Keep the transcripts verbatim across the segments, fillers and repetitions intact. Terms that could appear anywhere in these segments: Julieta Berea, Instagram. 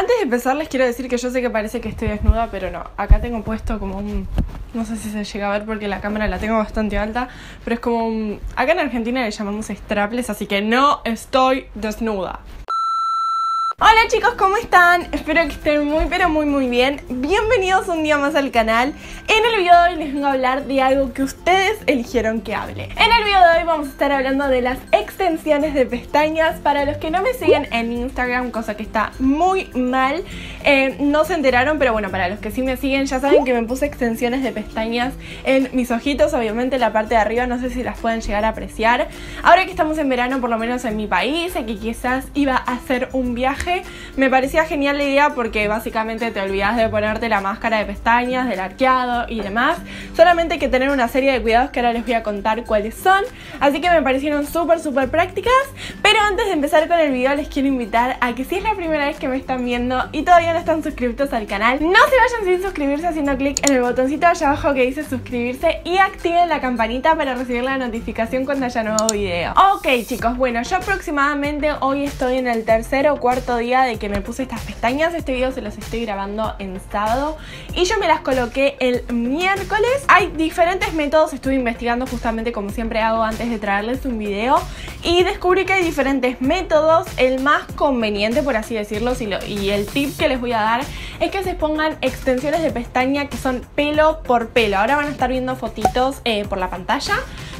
Antes de empezar les quiero decir que yo sé que parece que estoy desnuda, pero no. Acá tengo puesto como un... no sé si se llega a ver porque la cámara la tengo bastante alta, pero es como un... acá en Argentina le llamamos strapless, así que no estoy desnuda. Hola chicos, ¿cómo están? Espero que estén muy pero muy muy bien. Bienvenidos un día más al canal. En el video de hoy les vengo a hablar de algo que ustedes eligieron que hable. En el video de hoy vamos a estar hablando de las extensiones de pestañas. Para los que no me siguen en Instagram, cosa que está muy mal, eh, no se enteraron, pero bueno, para los que sí me siguen ya saben que me puse extensiones de pestañas en mis ojitos, obviamente en la parte de arriba, no sé si las pueden llegar a apreciar. Ahora que estamos en verano, por lo menos en mi país, que quizás iba a hacer un viaje, me parecía genial la idea porque básicamente te olvidas de ponerte la máscara de pestañas, del arqueado y demás. Solamente hay que tener una serie de cuidados que ahora les voy a contar cuáles son. Así que me parecieron súper súper prácticas. Pero antes de empezar con el video les quiero invitar a que si es la primera vez que me están viendo y todavía no están suscritos al canal, no se vayan sin suscribirse haciendo clic en el botoncito allá abajo que dice suscribirse y activen la campanita para recibir la notificación cuando haya nuevo video. Ok chicos, bueno, yo aproximadamente hoy estoy en el tercer o cuarto día día de que me puse estas pestañas. Este video se los estoy grabando en sábado y yo me las coloqué el miércoles. Hay diferentes métodos, estuve investigando justamente como siempre hago antes de traerles un video y descubrí que hay diferentes métodos. El más conveniente, por así decirlo, y, lo, y el tip que les voy a dar es que se pongan extensiones de pestaña que son pelo por pelo. Ahora van a estar viendo fotitos eh, por la pantalla,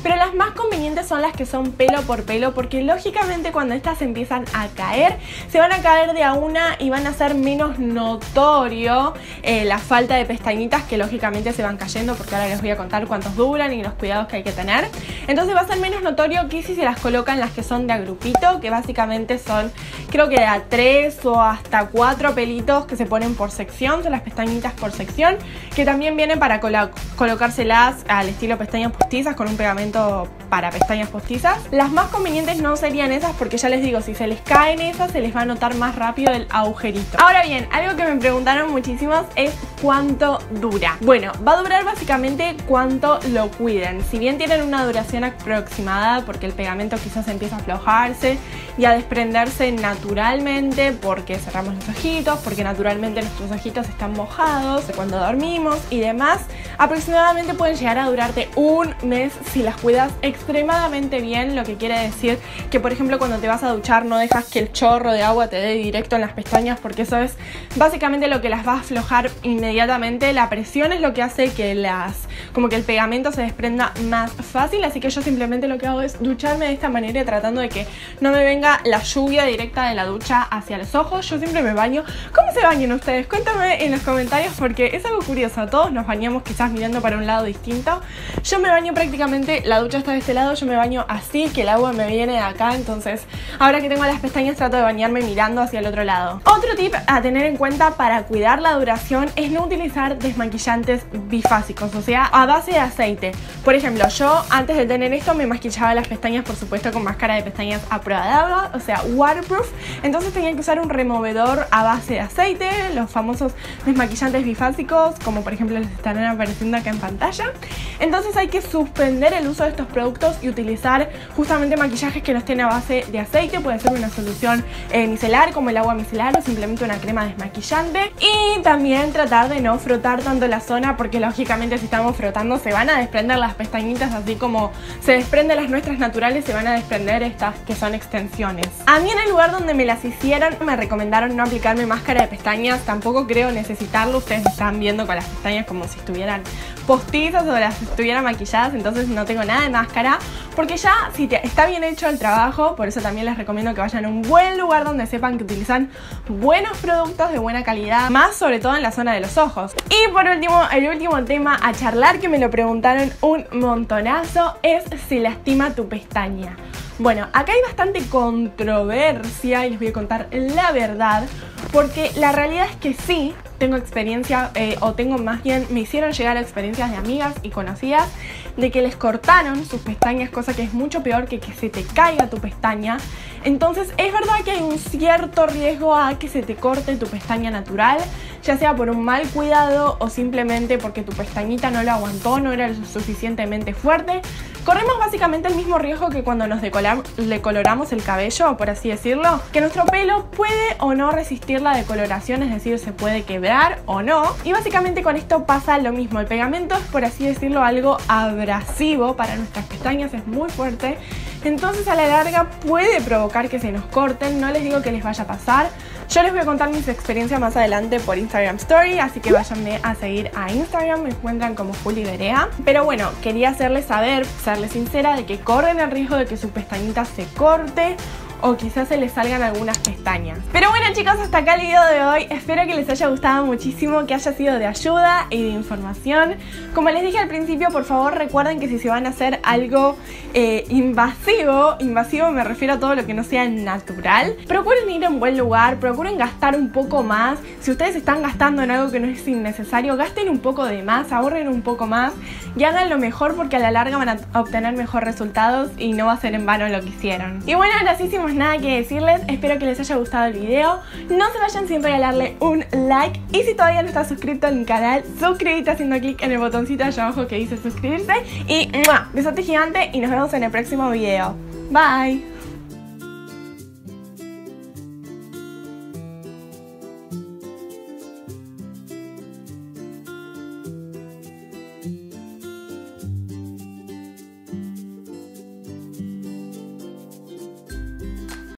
pero las más convenientes son las que son pelo por pelo porque lógicamente cuando estas empiezan a caer, se van a caer de a una y van a ser menos notorio eh, la falta de pestañitas que lógicamente se van cayendo, porque ahora les voy a contar cuántos duran y los cuidados que hay que tener. Entonces va a ser menos notorio que si se las colocan las que son de agrupito, que básicamente son creo que de a tres o hasta cuatro pelitos que se ponen por sección, son las pestañitas por sección, que también vienen para colo- colocárselas al estilo pestañas postizas con un pegamento para pestañas postizas. Las más convenientes no serían esas porque ya les digo, si se les caen esas se les va a notar más rápido el agujerito. Ahora bien, algo que me preguntaron muchísimos es ¿cuánto dura? Bueno, va a durar básicamente cuánto lo cuiden. Si bien tienen una duración aproximada porque el pegamento quizás empieza a aflojarse y a desprenderse naturalmente porque cerramos los ojitos, porque naturalmente nuestros ojitos están mojados cuando dormimos y demás, aproximadamente pueden llegar a durarte un mes si las cuidas extremadamente bien, lo que quiere decir que por ejemplo cuando te vas a duchar no dejas que el chorro de agua te dé directo en las pestañas porque eso es básicamente lo que las va a aflojar inmediatamente. La presión es lo que hace que las, como que el pegamento se desprenda más fácil, así que yo simplemente lo que hago es ducharme de esta manera tratando de que no me venga la lluvia directa de la ducha hacia los ojos. Yo siempre me baño. ¿Cómo se bañan ustedes? Cuéntame en los comentarios porque es algo curioso, todos nos bañamos quizás mirando para un lado distinto. Yo me baño prácticamente, la ducha está de este lado, yo me baño así, que el agua me viene de acá, entonces ahora que tengo las pestañas trato de bañarme mirando hacia el otro lado. Otro tip a tener en cuenta para cuidar la duración es no utilizar desmaquillantes bifásicos, o sea, a base de aceite. Por ejemplo, yo antes de tener esto me maquillaba las pestañas, por supuesto, con máscara de pestañas a prueba de agua, o sea, waterproof, entonces tenía que usar un removedor a base de aceite, los famosos desmaquillantes bifásicos, como por ejemplo les estarán apareciendo acá en pantalla. Entonces hay que suspender el uso de estos productos y utilizar justamente maquillajes que no estén a base de aceite. Puede ser una solución eh, micelar como el agua micelar o simplemente una crema desmaquillante. Y también tratar de no frotar tanto la zona porque lógicamente si estamos frotando se van a desprender las pestañitas, así como se desprenden las nuestras naturales se van a desprender estas que son extensiones. A mí en el lugar donde me las hicieron me recomendaron no aplicarme máscara de pestañas, tampoco creo necesitarlo. Ustedes me están viendo con las pestañas como si estuvieran postizas o las estuvieran maquilladas, entonces no tengo nada de máscara porque ya si te, está bien hecho el trabajo. Por eso también les recomiendo que vayan a un buen lugar donde sepan que utilizan buenos productos de buena calidad, más sobre todo en la zona de los ojos. Y por último, el último tema a charlar que me lo preguntaron un montonazo es si lastima tu pestaña. Bueno, acá hay bastante controversia y les voy a contar la verdad porque la realidad es que sí. Tengo experiencia, eh, o tengo más bien, me hicieron llegar a experiencias de amigas y conocidas de que les cortaron sus pestañas, cosa que es mucho peor que que se te caiga tu pestaña. Entonces es verdad que hay un cierto riesgo a que se te corte tu pestaña natural, ya sea por un mal cuidado o simplemente porque tu pestañita no lo aguantó, no era lo suficientemente fuerte. Corremos básicamente el mismo riesgo que cuando nos decoloramos el cabello, por así decirlo, que nuestro pelo puede o no resistir la decoloración, es decir, se puede quebrar o no. Y básicamente con esto pasa lo mismo. El pegamento es, por así decirlo, algo abrasivo para nuestras pestañas, es muy fuerte. Entonces a la larga puede provocar que se nos corten, no les digo que les vaya a pasar. Yo les voy a contar mis experiencias más adelante por Instagram Story, así que váyanme a seguir a Instagram, me encuentran como Juli Berea. Pero bueno, quería hacerles saber, serles sincera, de que corren el riesgo de que su pestañita se corte o quizás se les salgan algunas pestañas. Pero bueno chicos, hasta acá el video de hoy. Espero que les haya gustado muchísimo, que haya sido de ayuda y de información. Como les dije al principio, por favor recuerden que si se van a hacer algo eh, invasivo, invasivo me refiero a todo lo que no sea natural, procuren ir a un buen lugar, procuren gastar un poco más. Si ustedes están gastando en algo que no es innecesario, gasten un poco de más, ahorren un poco más y hagan lo mejor, porque a la larga van a obtener mejores resultados y no va a ser en vano lo que hicieron. Y bueno, ahora sí, sin nada que decirles, espero que les haya gustado el video, no se vayan sin regalarle un like, y si todavía no estás suscrito al canal, suscríbete haciendo clic en el botoncito allá abajo que dice suscribirse, y ¡mua! Besote gigante y nos vemos en el próximo video. Bye.